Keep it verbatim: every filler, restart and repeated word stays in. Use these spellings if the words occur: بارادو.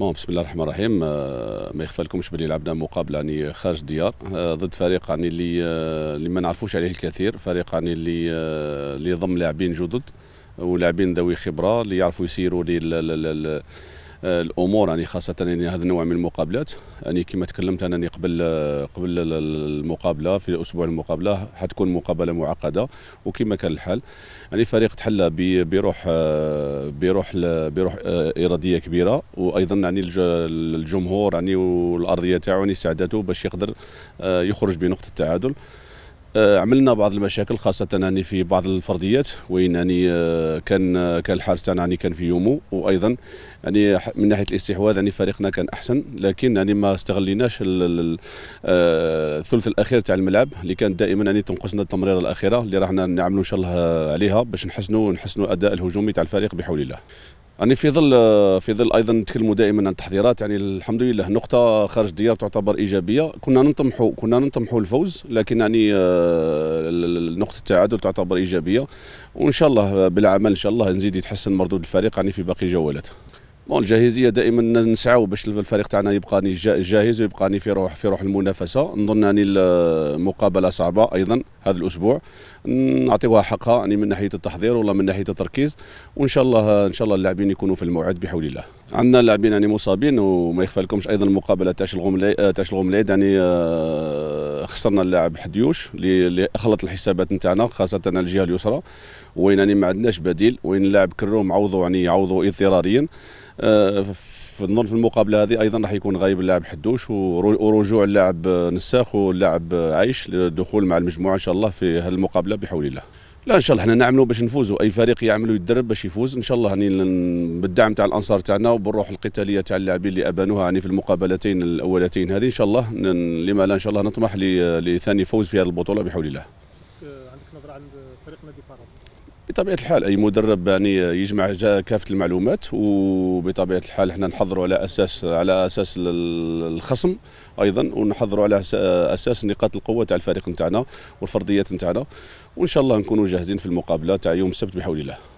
بون بسم الله الرحمن الرحيم. ما يخفالكمش باللي لعبنا مقابله يعني خارج الديار ضد فريق يعني اللي اللي ما نعرفوش عليه الكثير، فريق يعني اللي اللي يضم لاعبين جدد ولاعبين ذوي خبره اللي يعرفوا يسيروا لل الامور يعني خاصه يعني هذا النوع من المقابلات. يعني كما تكلمت انني قبل قبل المقابله في اسبوع المقابله حتكون مقابله معقده، وكما كان الحال يعني فريق تحلى بروح بروح بروح اراديه كبيره، وايضا يعني الجمهور يعني والارضيه تاعو يعني استعداده باش يقدر يخرج بنقطه التعادل. عملنا بعض المشاكل خاصة يعني في بعض الفرديات، وين يعني كان كان الحارس تاعنا يعني كان في يومه، وأيضا يعني من ناحية الاستحواذ يعني فريقنا كان أحسن، لكن يعني ما استغليناش الثلث الأخير تاع الملعب اللي كانت دائما يعني تنقصنا التمريرة الأخيرة اللي راحنا نعملوا إن شاء الله عليها باش نحسنوا نحسنوا أداء الهجومي تاع الفريق بحول الله. يعني في ظل في ظل ايضا نتكلموا دائما عن التحضيرات، يعني الحمد لله نقطه خارج الديار تعتبر ايجابيه، كنا نطمحوا كنا نطمحوا الفوز، لكن يعني نقطه التعادل تعتبر ايجابيه، وان شاء الله بالعمل ان شاء الله نزيد يتحسن مردود الفريق يعني في باقي الجولات. بون الجاهزيه دائما نسعوا باش الفريق تاعنا يبقى جاهز ويبقى في روح في روح المنافسه. نظن يعني المقابله صعبه ايضا هذا الاسبوع، نعطيوها حقها يعني من ناحيه التحضير ولا من ناحيه التركيز، وان شاء الله ان شاء الله اللاعبين يكونوا في الموعد بحول الله. عندنا لاعبين يعني مصابين، وما يخفالكمش ايضا المقابله تاع الغملي تاع الغمليد يعني خسرنا اللاعب حديوش اللي اخلط الحسابات نتاعنا خاصه على الجهه اليسرى، وين يعني ما عندناش بديل، وين اللاعب كروم عوضوا يعني عوضوا اضطراريا. نظن في المقابله هذه ايضا راح يكون غايب اللاعب حدوش، ورجوع اللاعب نساخ واللاعب عايش للدخول مع المجموعه ان شاء الله في هذه المقابله بحول الله. لا ان شاء الله احنا نعملوا باش نفوزوا، اي فريق يعملوا يتدرب باش يفوز ان شاء الله، يعني بالدعم تاع الانصار تاعنا وبالروح القتاليه تاع اللاعبين اللي ابانوها يعني في المقابلتين الاولتين هذه ان شاء الله. لما لا ان شاء الله نطمح لثاني فوز في هذه البطوله بحول الله. عندك نظره عند فريق نادي بارادو؟ بطبيعة الحال أي مدرب يعني يجمع كافة المعلومات، وبطبيعة الحال احنا نحضروا على أساس على أساس الخصم أيضا، ونحضروا على أساس نقاط القوة تاع الفريق نتاعنا والفرديات نتاعنا، وإن شاء الله نكونوا جاهزين في المقابلة تاع يوم السبت بحول الله.